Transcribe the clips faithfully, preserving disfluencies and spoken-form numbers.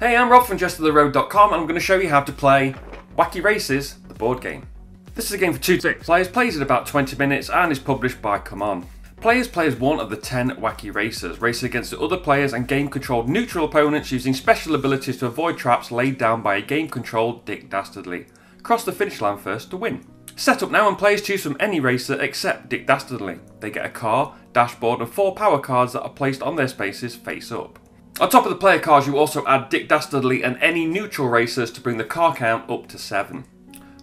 Hey, I'm Rob from Jesta the Rogue dot com and I'm going to show you how to play Wacky Races, the board game. This is a game for two six players, plays in about twenty minutes and is published by ComeOn. Players play as one of the ten wacky racers, racing against the other players and game-controlled neutral opponents using special abilities to avoid traps laid down by a game-controlled Dick Dastardly. Cross the finish line first to win. Set up now and players choose from any racer except Dick Dastardly. They get a car, dashboard and four power cards that are placed on their spaces face up. On top of the player cards you also add Dick Dastardly and any neutral racers to bring the car count up to seven.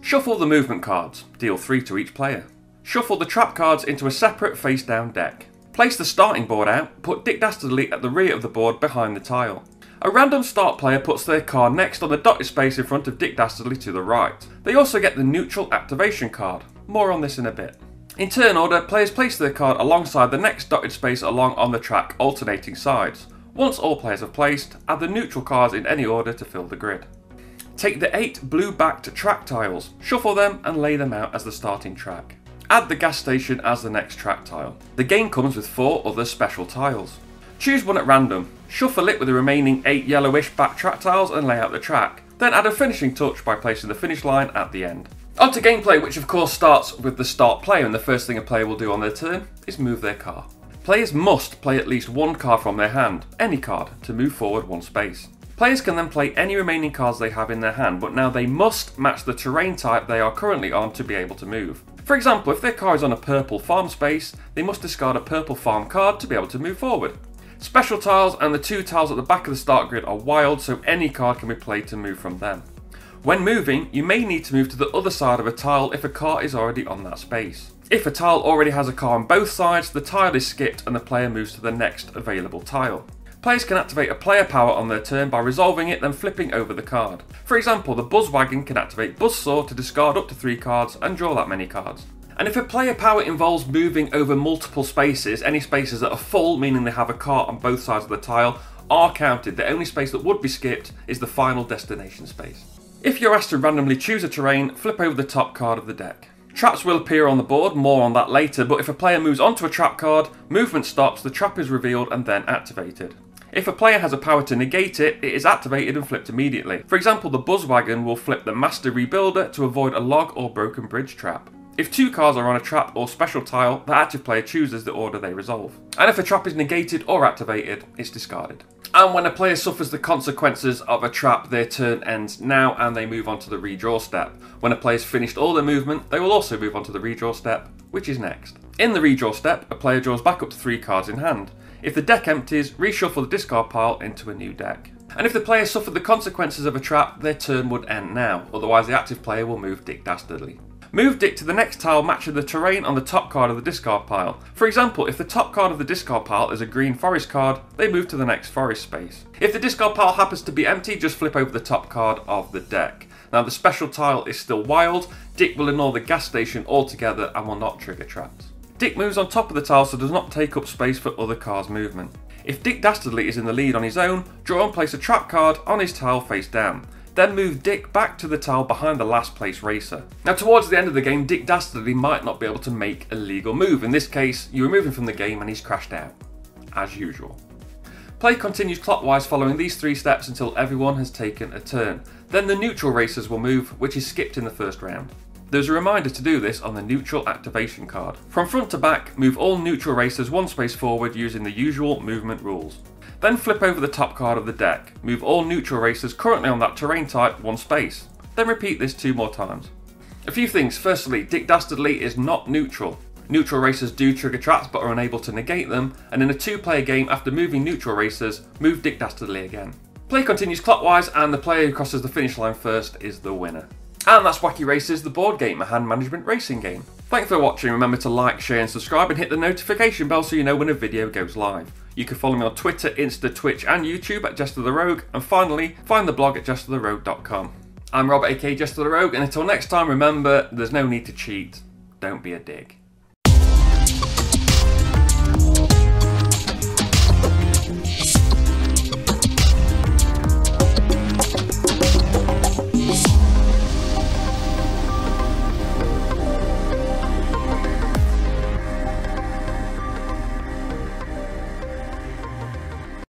Shuffle the movement cards, deal three to each player. Shuffle the trap cards into a separate face down deck. Place the starting board out, put Dick Dastardly at the rear of the board behind the tile. A random start player puts their card next on the dotted space in front of Dick Dastardly to the right. They also get the neutral activation card, more on this in a bit. In turn order, players place their card alongside the next dotted space along on the track, alternating sides. Once all players have placed, add the neutral cards in any order to fill the grid. Take the eight blue-backed track tiles, shuffle them and lay them out as the starting track. Add the gas station as the next track tile. The game comes with four other special tiles. Choose one at random, shuffle it with the remaining eight yellowish back track tiles and lay out the track, then add a finishing touch by placing the finish line at the end. On to gameplay, which of course starts with the start player, and the first thing a player will do on their turn is move their car. Players must play at least one card from their hand, any card, to move forward one space. Players can then play any remaining cards they have in their hand, but now they must match the terrain type they are currently on to be able to move. For example, if their car is on a purple farm space, they must discard a purple farm card to be able to move forward. Special tiles and the two tiles at the back of the start grid are wild, so any card can be played to move from them. When moving, you may need to move to the other side of a tile if a car is already on that space. If a tile already has a car on both sides, the tile is skipped and the player moves to the next available tile. Players can activate a player power on their turn by resolving it, then flipping over the card. For example, the Buzzwagon can activate Buzzsaw to discard up to three cards and draw that many cards. And if a player power involves moving over multiple spaces, any spaces that are full, meaning they have a car on both sides of the tile, are counted. The only space that would be skipped is the final destination space. If you're asked to randomly choose a terrain, flip over the top card of the deck. Traps will appear on the board, more on that later, but if a player moves onto a trap card, movement stops, the trap is revealed and then activated. If a player has a power to negate it, it is activated and flipped immediately. For example, the Buzzwagon will flip the Master Rebuilder to avoid a log or broken bridge trap. If two cards are on a trap or special tile, the active player chooses the order they resolve. And if a trap is negated or activated, it's discarded. And when a player suffers the consequences of a trap, their turn ends now and they move on to the redraw step. When a player's finished all their movement, they will also move on to the redraw step, which is next. In the redraw step, a player draws back up to three cards in hand. If the deck empties, reshuffle the discard pile into a new deck. And if the player suffered the consequences of a trap, their turn would end now, otherwise the active player will move Dick Dastardly. Move Dick to the next tile matching the terrain on the top card of the discard pile. For example, if the top card of the discard pile is a green forest card, they move to the next forest space. If the discard pile happens to be empty, just flip over the top card of the deck. Now the special tile is still wild, Dick will ignore the gas station altogether and will not trigger traps. Dick moves on top of the tile so does not take up space for other cards' movement. If Dick Dastardly is in the lead on his own, draw and place a trap card on his tile face down. Then move Dick back to the tile behind the last place racer. Now towards the end of the game, Dick Dastardly might not be able to make a legal move. In this case, you remove him from the game and he's crashed out, as usual. Play continues clockwise following these three steps until everyone has taken a turn. Then the neutral racers will move, which is skipped in the first round. There's a reminder to do this on the neutral activation card. From front to back, move all neutral racers one space forward using the usual movement rules. Then flip over the top card of the deck, move all neutral racers currently on that terrain type one space, then repeat this two more times. A few things. Firstly, Dick Dastardly is not neutral. Neutral racers do trigger traps but are unable to negate them, and in a two player game after moving neutral racers, move Dick Dastardly again. Play continues clockwise and the player who crosses the finish line first is the winner. And that's Wacky Races, the board game, a hand management racing game. Thanks for watching, remember to like, share and subscribe and hit the notification bell so you know when a video goes live. You can follow me on Twitter, Insta, Twitch and YouTube at JestaThaRogue, and finally find the blog at Jesta the Rogue dot com. I'm Rob aka JestaThaRogue, and until next time, remember, there's no need to cheat, don't be a dick.